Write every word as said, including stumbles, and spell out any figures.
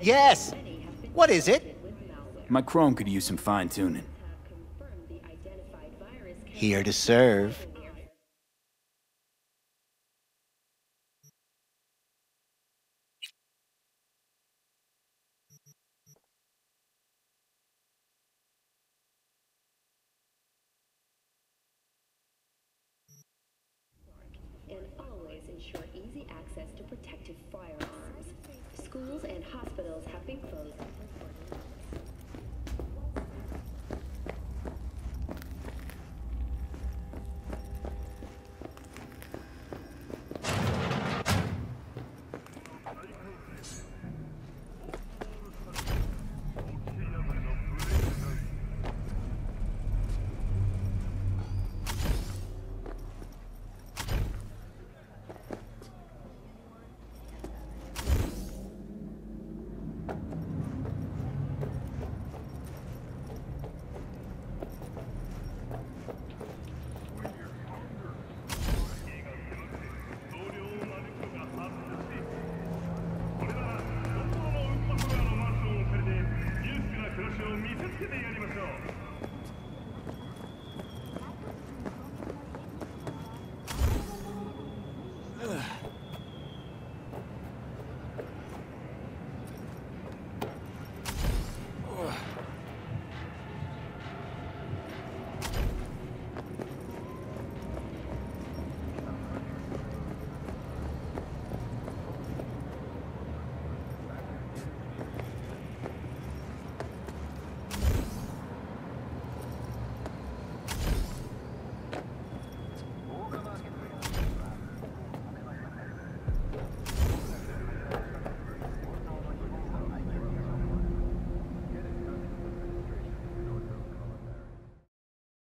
Yes! What is it? My Chrome could use some fine-tuning. Here to serve. And always ensure easy access to protective firearms. Schools and hospitals